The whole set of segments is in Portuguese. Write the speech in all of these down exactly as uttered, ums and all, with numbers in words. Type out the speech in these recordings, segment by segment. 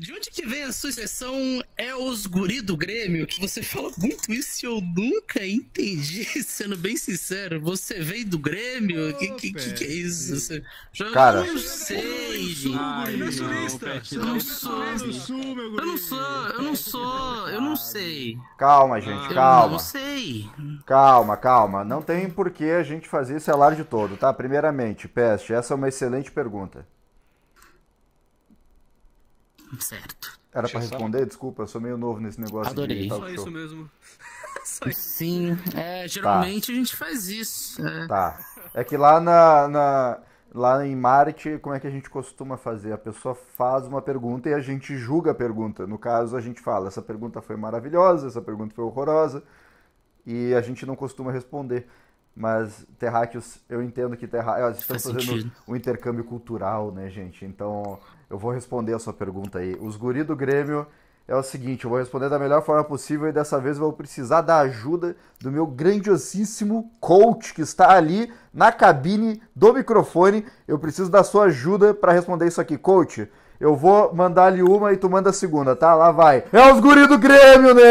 De onde que vem a sucessão é os guri do Grêmio? Que você fala muito isso e eu nunca entendi, sendo bem sincero. Você veio do Grêmio? O oh, que, que, que é isso? Você... Cara, eu não sei, gente. Eu não sou, eu não sou, eu não sou, eu não sei. Calma, gente, calma. Eu não sei. Calma, calma. Não tem por que a gente fazer esse alarde todo, tá? Primeiramente, Peste, essa é uma excelente pergunta. Certo. Era Deixa pra responder? Só... Desculpa, eu sou meio novo nesse negócio. Adorei. De Só isso mesmo. Só isso. Sim, é, geralmente tá. a gente faz isso. É. Tá. É que lá, na, na, lá em Marte, como é que a gente costuma fazer? A pessoa faz uma pergunta e a gente julga a pergunta. No caso, a gente fala, essa pergunta foi maravilhosa, essa pergunta foi horrorosa. E a gente não costuma responder. Mas terráqueos, eu entendo que terráqueos estão fazendo um intercâmbio cultural, né, gente? Então, eu vou responder a sua pergunta aí. Os guri do Grêmio é o seguinte, eu vou responder da melhor forma possível e dessa vez eu vou precisar da ajuda do meu grandiosíssimo coach que está ali na cabine do microfone. Eu preciso da sua ajuda para responder isso aqui. Coach, eu vou mandar ali uma e tu manda a segunda, tá? Lá vai. É os guri do Grêmio, né?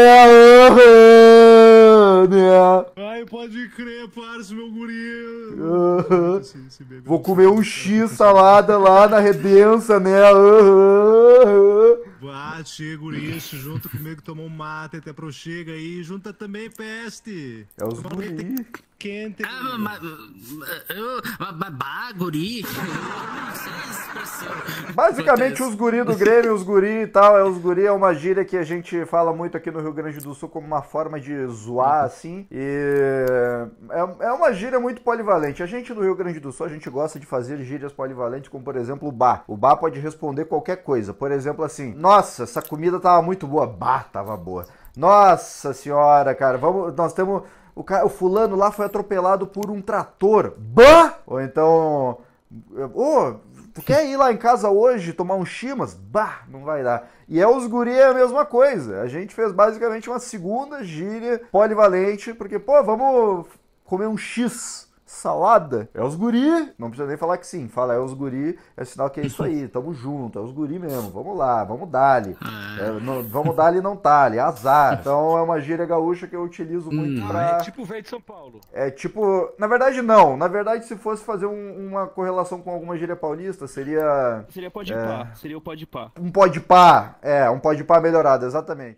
Ai, pode crer, parça, meu guri. Uh-huh. Vou comer um X salada lá na Redença, né? Uh-huh. Bate, guri, junto comigo, tomou um mate até pro chega aí. Junta também, Peste. É os guri. Quente. Ah, mas... Mas guri. Basicamente, os guri do Grêmio, os guri e tal. É, os guri é uma gíria que a gente fala muito aqui no Rio Grande do Sul como uma forma de zoar, assim. E é, é uma gíria muito polivalente. A gente do Rio Grande do Sul, a gente gosta de fazer gírias polivalentes, como, por exemplo, o bah. O bah pode responder qualquer coisa. Por exemplo, assim, nossa, essa comida tava muito boa. Bah, tava boa. Nossa senhora, cara, vamos, nós temos... O, cara, o fulano lá foi atropelado por um trator. Bah! Ou então... Ô, oh, tu quer ir lá em casa hoje tomar um chimas? Bah! Não vai dar. E é os guri é a mesma coisa. A gente fez basicamente uma segunda gíria polivalente, porque, pô, vamos comer um X salada. É os guri. Não precisa nem falar que sim. Fala, é os guri, é sinal que é isso aí. Tamo junto, é os guri mesmo. Vamos lá, vamos dali. É, não, vamos dali, não tali. Azar. Então é uma gíria gaúcha que eu utilizo muito hum. pra... É tipo o velho de São Paulo. É tipo... Na verdade, não. Na verdade, se fosse fazer um, uma correlação com alguma gíria paulista, seria... Seria pode é... pá. Seria o pode pá. Um pode pá. É, um pode pá melhorado, exatamente.